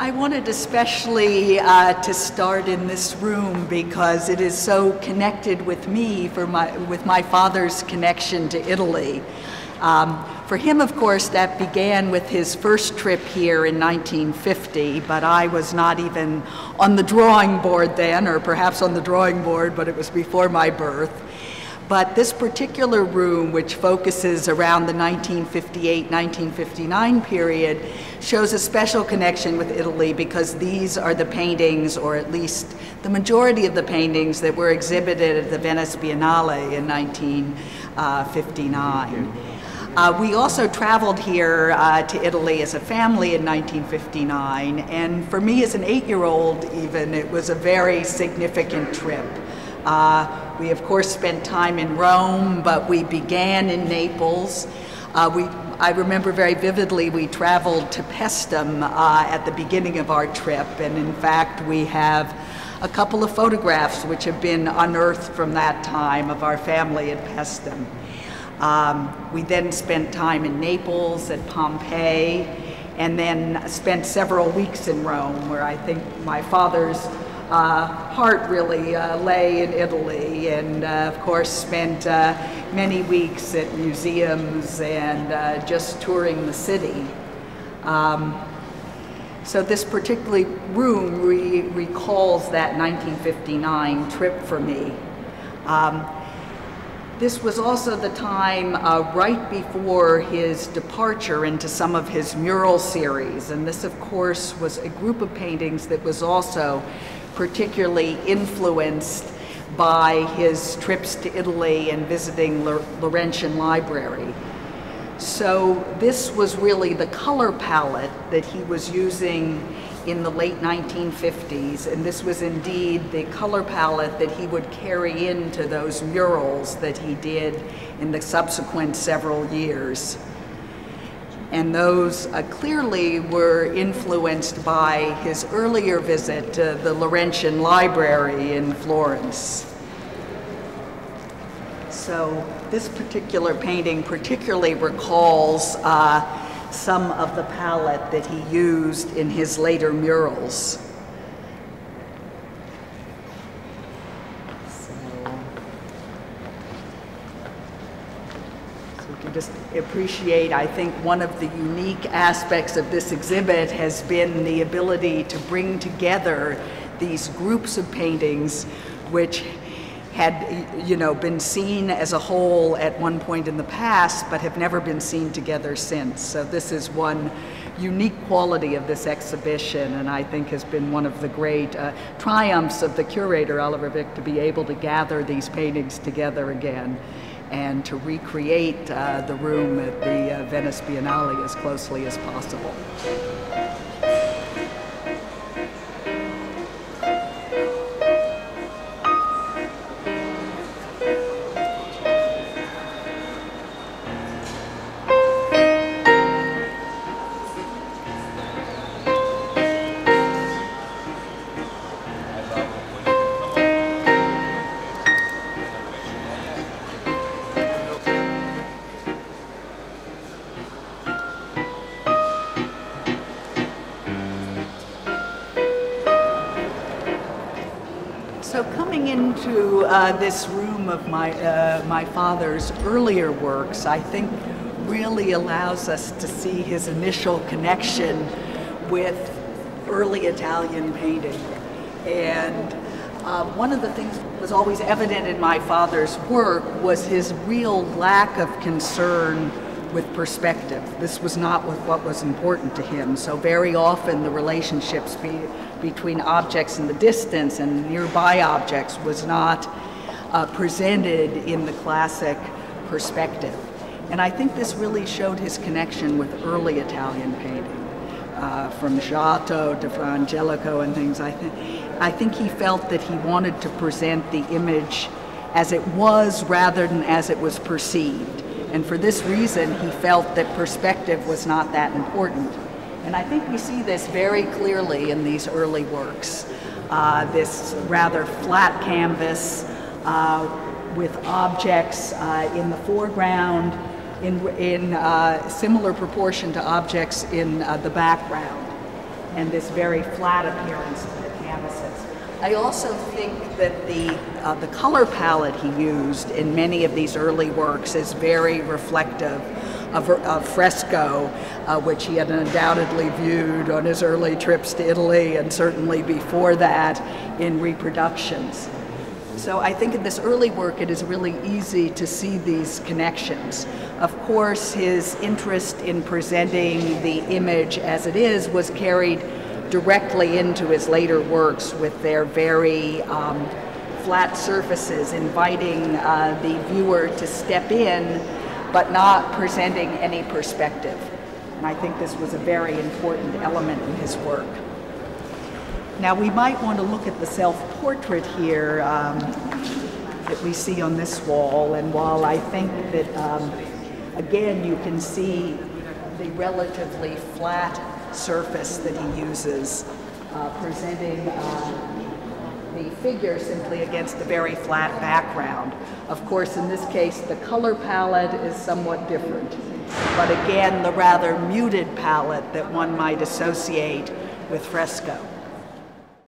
I wanted especially to start in this room because it is so connected with me with my father's connection to Italy. For him, of course, that began with his first trip here in 1950, but I was not even on the drawing board then, or perhaps on the drawing board, but it was before my birth. But this particular room, which focuses around the 1958-1959 period, shows a special connection with Italy because these are the paintings, or at least the majority of the paintings, that were exhibited at the Venice Biennale in 1959. We also traveled here to Italy as a family in 1959, and for me as an 8-year-old even, it was a very significant trip. We of course spent time in Rome, but we began in Naples. I remember very vividly we traveled to Paestum at the beginning of our trip, and in fact we have a couple of photographs which have been unearthed from that time of our family at Paestum. We then spent time in Naples, at Pompeii, and then spent several weeks in Rome, where I think my father's heart really lay in Italy, and of course spent many weeks at museums and just touring the city. So this particular room recalls that 1959 trip for me. This was also the time right before his departure into some of his mural series, and this of course was a group of paintings that was also particularly influenced by his trips to Italy and visiting Laurentian Library. So this was really the color palette that he was using in the late 1950s, and this was indeed the color palette that he would carry into those murals that he did in the subsequent several years. And those clearly were influenced by his earlier visit to the Laurentian Library in Florence. So this particular painting particularly recalls some of the palette that he used in his later murals. So you can just appreciate, I think, one of the unique aspects of this exhibit has been the ability to bring together these groups of paintings which had, you know, been seen as a whole at one point in the past, but have never been seen together since. So this is one unique quality of this exhibition, and I think has been one of the great triumphs of the curator, Oliver Wick, to be able to gather these paintings together again and to recreate the room at the Venice Biennale as closely as possible. So coming into this room of my father's earlier works, I think really allows us to see his initial connection with early Italian painting. And one of the things that was always evident in my father's work was his real lack of concern with perspective. This was not what was important to him. So very often the relationships between objects in the distance and nearby objects was not presented in the classic perspective. And I think this really showed his connection with early Italian painting, from Giotto to Fra Angelico and things. I think he felt that he wanted to present the image as it was rather than as it was perceived. And for this reason, he felt that perspective was not that important. And I think we see this very clearly in these early works. This rather flat canvas with objects in the foreground in similar proportion to objects in the background. and this very flat appearance of the canvases. I also think that the color palette he used in many of these early works is very reflective of fresco, which he had undoubtedly viewed on his early trips to Italy and certainly before that in reproductions. So I think in this early work it is really easy to see these connections. Of course, his interest in presenting the image as it is was carried directly into his later works with their very flat surfaces, inviting the viewer to step in, but not presenting any perspective. And I think this was a very important element in his work. Now we might want to look at the self-portrait here that we see on this wall. And while I think that, again, you can see the relatively flat surface that he uses, presenting the figure simply against a very flat background. Of course, in this case, the color palette is somewhat different, but again, the rather muted palette that one might associate with fresco.